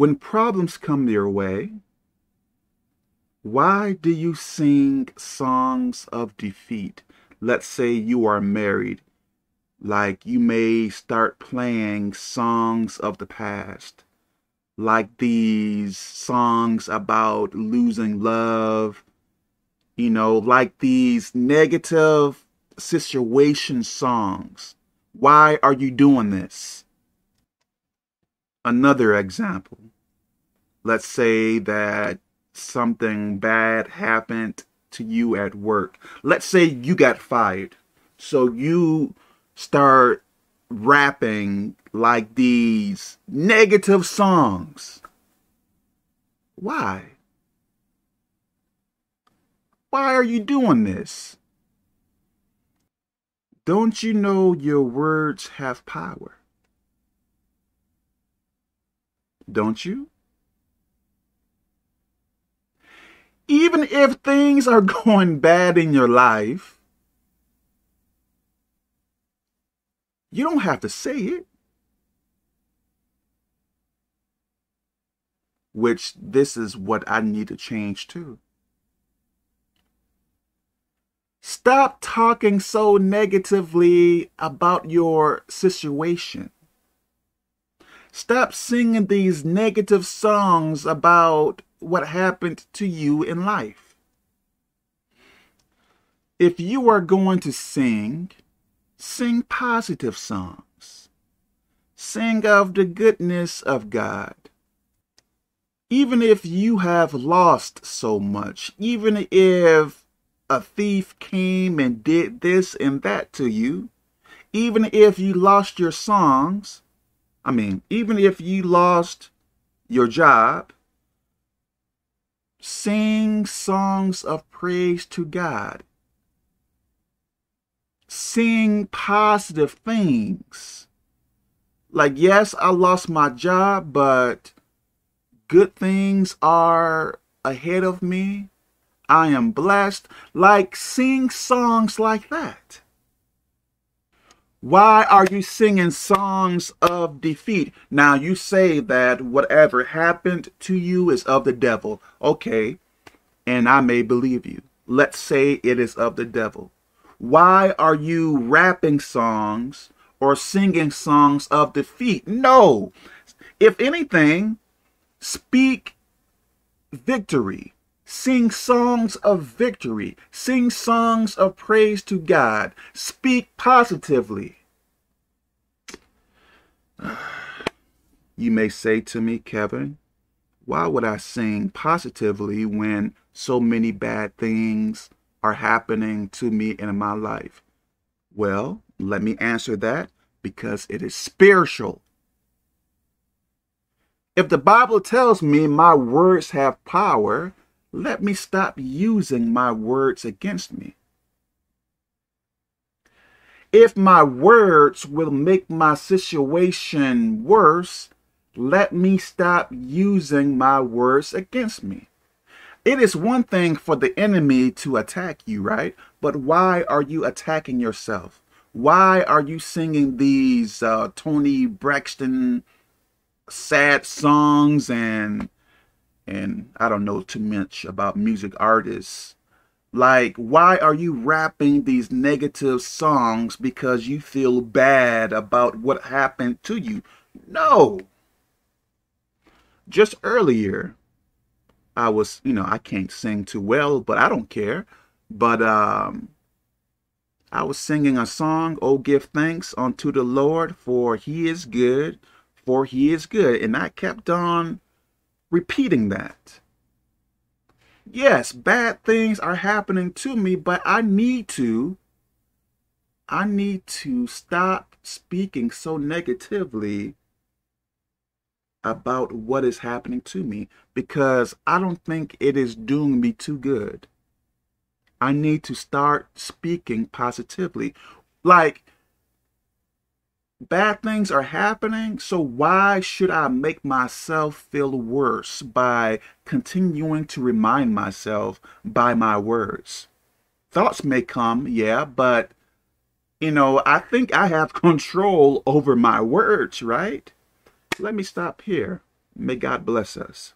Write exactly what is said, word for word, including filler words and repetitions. When problems come your way, why do you sing songs of defeat? Let's say you are married. Like, you may start playing songs of the past, like these songs about losing love, you know, like these negative situation songs. Why are you doing this? Another example, let's say that something bad happened to you at work. Let's say you got fired. So you start rapping like these negative songs. Why? Why are you doing this? Don't you know your words have power? Don't you? Even if things are going bad in your life, you don't have to say it. Which this is what I need to change too. Stop talking so negatively about your situation. Stop singing these negative songs about what happened to you in life. If you are going to sing, sing positive songs. Sing of the goodness of God. Even if you have lost so much, even if a thief came and did this and that to you, even if you lost your songs, I mean, even if you lost your job, sing songs of praise to God. Sing positive things. Like, yes, I lost my job, but good things are ahead of me. I am blessed. Like, sing songs like that. Why are you singing songs of defeat? Now, you say that whatever happened to you is of the devil. Okay, and I may believe you. Let's say it is of the devil. Why are you rapping songs or singing songs of defeat? No. If anything, speak victory. Sing songs of victory. Sing songs of praise to God. Speak positively. You may say to me, Kevin, why would I sing positively when so many bad things are happening to me in my life? Well, let me answer that, because it is spiritual. If the Bible tells me my words have power, let me stop using my words against me. If my words will make my situation worse, let me stop using my words against me. It is one thing for the enemy to attack you, right? But why are you attacking yourself? Why are you singing these uh, Tony Braxton sad songs and, and I don't know too much about music artists. Like, why are you rapping these negative songs because you feel bad about what happened to you? No. Just earlier, I was, you know, I can't sing too well, but I don't care. But um, I was singing a song, "Oh, give thanks unto the Lord, for he is good, for he is good." And I kept on repeating that. Yes, bad things are happening to me, but I need to, I need to stop speaking so negatively about what is happening to me, because I don't think it is doing me too good. I need to start speaking positively. Like, bad things are happening, so why should I make myself feel worse by continuing to remind myself by my words? Thoughts may come, yeah, but, you know, I think I have control over my words, right? Let me stop here. May God bless us.